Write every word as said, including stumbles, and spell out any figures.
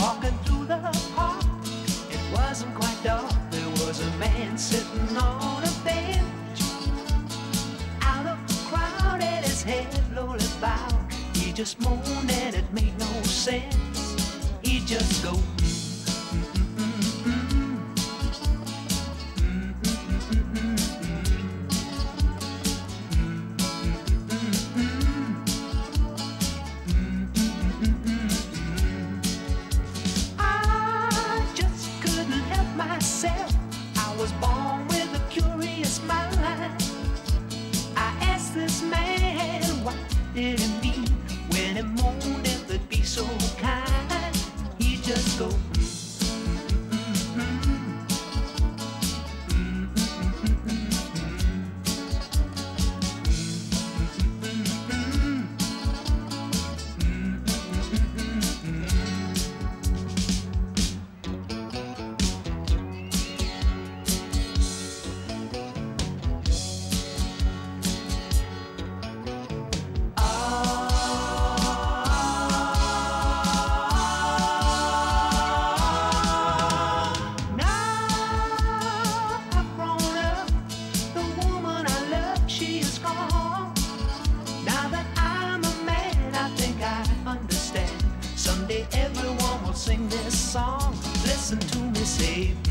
walking through the park. It wasn't quite dark. There was a man sitting on a bench. Out of the crowd and his head lowly bowed. He just moaned and it made no sense. He just go. I was born with a curious mind. I asked this man what did it mean when it moaned it would be so kind. He just go. Everyone will sing this song. Listen to me say.